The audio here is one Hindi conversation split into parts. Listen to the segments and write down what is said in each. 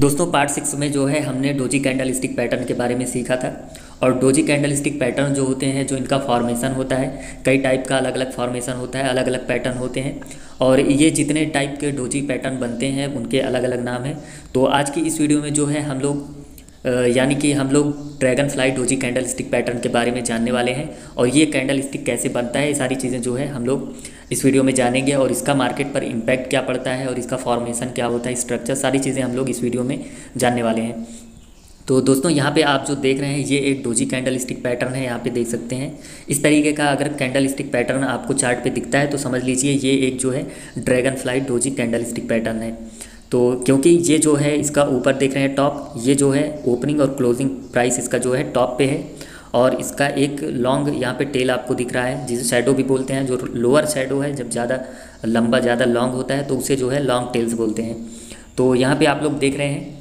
दोस्तों पार्ट 6 में जो है हमने डोजी कैंडलस्टिक पैटर्न के बारे में सीखा था। और डोजी कैंडलस्टिक पैटर्न जो होते हैं, जो इनका फॉर्मेशन होता है, कई टाइप का अलग अलग फॉर्मेशन होता है, अलग अलग पैटर्न होते हैं। और ये जितने टाइप के डोजी पैटर्न बनते हैं उनके अलग अलग नाम हैं। तो आज की इस वीडियो में जो है हम लोग यानी कि dragonfly doji candlestick pattern के बारे में जानने वाले हैं। और ये कैंडलस्टिक कैसे बनता है, ये सारी चीज़ें जो है हम लोग इस वीडियो में जानेंगे। और इसका मार्केट पर इम्पैक्ट क्या पड़ता है और इसका फॉर्मेशन क्या होता है, स्ट्रक्चर, सारी चीज़ें हम लोग इस वीडियो में जानने वाले हैं। तो दोस्तों यहाँ पे आप जो देख रहे हैं ये एक डोजी कैंडलस्टिक पैटर्न है, यहाँ पे देख सकते हैं। इस तरीके का अगर कैंडलस्टिक पैटर्न आपको चार्ट पे दिखता है तो समझ लीजिए ये एक जो है dragonfly doji candlestick pattern है। तो क्योंकि ये जो है इसका ऊपर देख रहे हैं टॉप, ये जो है ओपनिंग और क्लोजिंग प्राइस इसका जो है टॉप पे है। और इसका एक लॉन्ग यहाँ पे टेल आपको दिख रहा है, जिसे शैडो भी बोलते हैं। जो लोअर शैडो है, जब ज़्यादा लंबा ज़्यादा लॉन्ग होता है तो उसे जो है लॉन्ग टेल्स बोलते हैं। तो यहाँ पे आप लोग देख रहे हैं।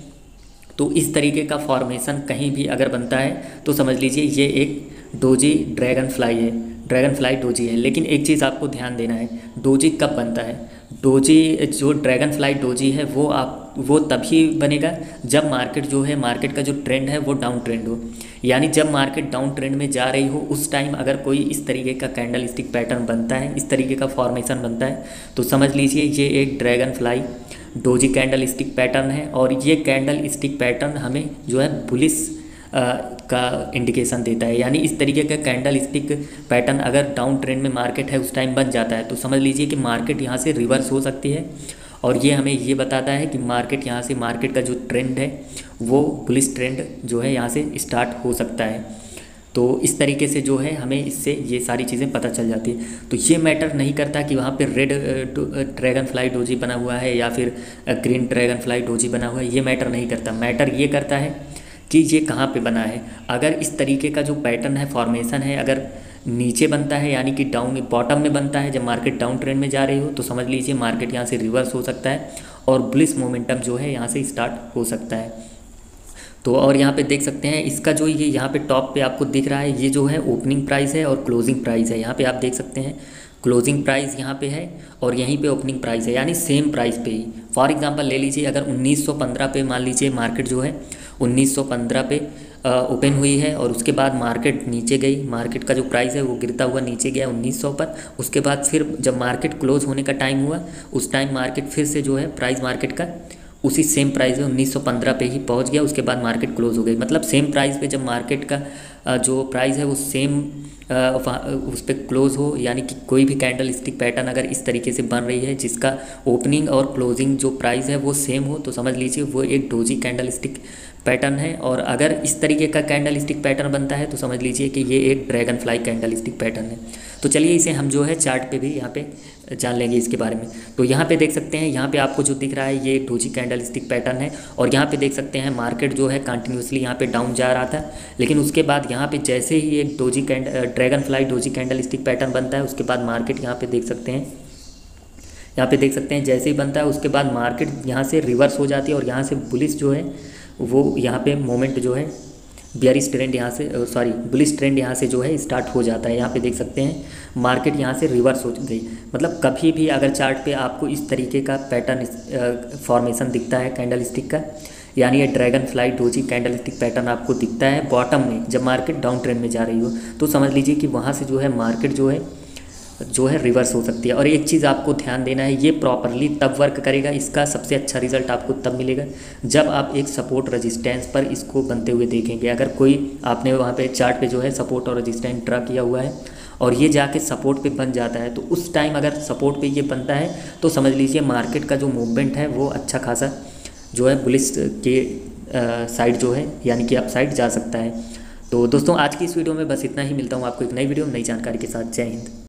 तो इस तरीके का फॉर्मेशन कहीं भी अगर बनता है तो समझ लीजिए ये एक डोजी ड्रैगन फ्लाई है, ड्रैगन फ्लाई डोजी है। लेकिन एक चीज़ आपको ध्यान देना है, डोजी कब बनता है? डोजी जो ड्रैगन फ्लाई डोजी है वो तभी बनेगा जब मार्केट जो है, मार्केट का जो ट्रेंड है वो डाउन ट्रेंड हो। यानी जब मार्केट डाउन ट्रेंड में जा रही हो उस टाइम अगर कोई इस तरीके का कैंडलस्टिक पैटर्न बनता है, इस तरीके का फॉर्मेशन बनता है, तो समझ लीजिए ये एक dragonfly doji candlestick pattern है। और ये कैंडलस्टिक पैटर्न हमें जो है बुलिश का इंडिकेशन देता है। यानी इस तरीके का कैंडलस्टिक पैटर्न अगर डाउन ट्रेंड में मार्केट है उस टाइम बन जाता है तो समझ लीजिए कि मार्केट यहाँ से रिवर्स हो सकती है। और ये हमें ये बताता है कि मार्केट यहाँ से, मार्केट का जो ट्रेंड है वो बुलिश ट्रेंड जो है यहाँ से स्टार्ट हो सकता है। तो इस तरीके से जो है हमें इससे ये सारी चीज़ें पता चल जाती है। तो ये मैटर नहीं करता कि वहाँ पे रेड ड्रैगन फ्लाई डोजी बना हुआ है या फिर ग्रीन ड्रैगन फ्लाई डोजी बना हुआ है, ये मैटर नहीं करता। मैटर ये करता है कि ये कहाँ पे बना है। अगर इस तरीके का जो पैटर्न है, फॉर्मेशन है, अगर नीचे बनता है यानी कि डाउन बॉटम में बनता है, जब मार्केट डाउन ट्रेंड में जा रही हो, तो समझ लीजिए मार्केट यहाँ से रिवर्स हो सकता है और बुलिश मोमेंटम जो है यहाँ से स्टार्ट हो सकता है। तो और यहाँ पे देख सकते हैं इसका जो ये यहाँ पे टॉप पे आपको दिख रहा है, ये जो है ओपनिंग प्राइस है और क्लोजिंग प्राइस है। यहाँ पे आप देख सकते हैं क्लोजिंग प्राइस यहाँ पे है और यहीं पे ओपनिंग प्राइस है, यानी सेम प्राइस पे ही। फॉर एग्जांपल ले लीजिए, अगर 1915 पे मान लीजिए मार्केट जो है 1915 पे ओपन हुई है और उसके बाद मार्केट नीचे गई, मार्केट का जो प्राइस है वो गिरता हुआ नीचे गया 1900 पर। उसके बाद फिर जब मार्केट क्लोज होने का टाइम हुआ उस टाइम मार्केट फिर से जो है प्राइस मार्केट का उसी सेम प्राइस में 1915 पे ही पहुंच गया। उसके बाद मार्केट क्लोज हो गई, मतलब सेम प्राइस पे जब मार्केट का जो प्राइस है वो सेम उस पर क्लोज हो। यानी कि कोई भी कैंडलस्टिक पैटर्न अगर इस तरीके से बन रही है जिसका ओपनिंग और क्लोजिंग जो प्राइस है वो सेम हो, तो समझ लीजिए वो एक डोजी कैंडलस्टिक पैटर्न है। और अगर इस तरीके का कैंडलस्टिक पैटर्न बनता है तो समझ लीजिए कि ये एक ड्रैगन फ्लाई कैंडलस्टिक पैटर्न है। तो चलिए इसे हम जो है चार्ट पे भी यहाँ पे जान लेंगे इसके बारे में। तो यहाँ पे देख सकते हैं, यहाँ पे आपको जो दिख रहा है ये डोजी कैंडलस्टिक पैटर्न है। और यहाँ पे देख सकते हैं मार्केट जो है कंटिन्यूसली यहाँ पे डाउन जा रहा था, लेकिन उसके बाद यहाँ पे जैसे ही एक dragonfly doji candlestick pattern बनता है, उसके बाद मार्केट यहाँ पे देख सकते हैं, यहाँ पे देख सकते हैं जैसे ही बनता है उसके बाद मार्केट यहाँ से रिवर्स हो जाती है। और यहाँ से बुलिश जो है वो यहाँ पे मोमेंट जो है बेयरिश ट्रेंड यहाँ से, सॉरी बुलिश ट्रेंड यहाँ से जो है स्टार्ट हो जाता है। यहाँ पे देख सकते हैं मार्केट यहाँ से रिवर्स हो गई। मतलब कभी भी अगर चार्ट पे आपको इस तरीके का पैटर्न फॉर्मेशन दिखता है कैंडलस्टिक का, यानी ये dragonfly doji candlestick pattern आपको दिखता है बॉटम में जब मार्केट डाउन ट्रेंड में जा रही हो, तो समझ लीजिए कि वहाँ से जो है मार्केट जो है रिवर्स हो सकती है। और एक चीज़ आपको ध्यान देना है, ये प्रॉपरली तब वर्क करेगा, इसका सबसे अच्छा रिजल्ट आपको तब मिलेगा जब आप एक सपोर्ट रेजिस्टेंस पर इसको बनते हुए देखेंगे। अगर कोई आपने वहाँ पे चार्ट पे जो है सपोर्ट और रेजिस्टेंस ड्रा किया हुआ है और ये जाके सपोर्ट पे बन जाता है, तो उस टाइम अगर सपोर्ट पे ये बनता है तो समझ लीजिए मार्केट का जो मूवमेंट है वो अच्छा खासा जो है बुलिश के साइड जो है यानी कि अपसाइड जा सकता है। तो दोस्तों आज की इस वीडियो में बस इतना ही। मिलता हूँ आपको एक नई वीडियो में नई जानकारी के साथ। जय हिंद।